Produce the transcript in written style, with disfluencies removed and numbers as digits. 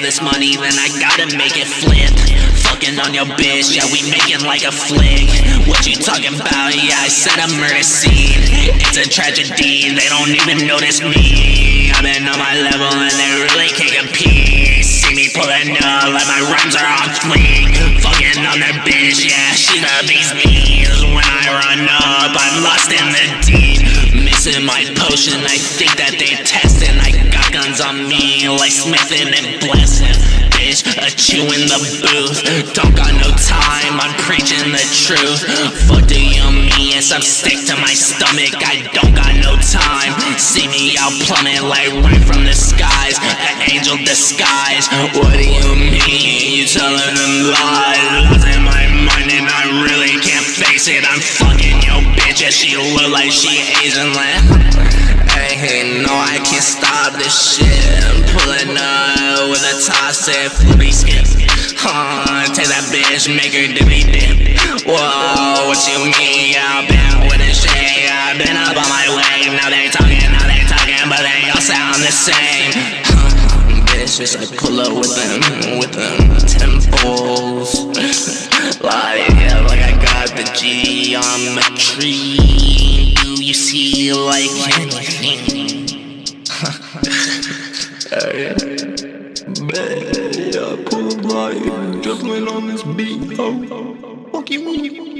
all this money, then I gotta make it flip. Fucking on your bitch, yeah, we making like a flick. What you talking about? Yeah, I said a murder scene. It's a tragedy, they don't even notice me. I've been on my level and they really can't compete. See me pulling up like my rhymes are on fleek. Fucking on that bitch, yeah, she's a beast. When I run up, I'm lost in the deep. Missing my potion, I think that they testing. I got guns on me like Smithing and Blessing. Bitch, a chew in the booth. Don't got no time, I'm preaching the truth. Fuck do you mean? Yes, I'm sick to my stomach. I don't got no time. See me out plummet like right from the skies. An angel disguise. What do you mean? You telling them lies. Losing my mind and I really can't face it. I'm fucking your bitch and she look like she Asian land. Hey, no, I can't stop this shit. I'm pulling up with a toss and flippy skip. Take that bitch, make her dippy dip. Whoa, what you mean? I've been with this shit. I've been up on my way. Now they talking, but they all sound the same. Bitch, I pull up with them temples. Like I got the geometry. Do you see like I pull up, just went on this beat. Oh, fuck you.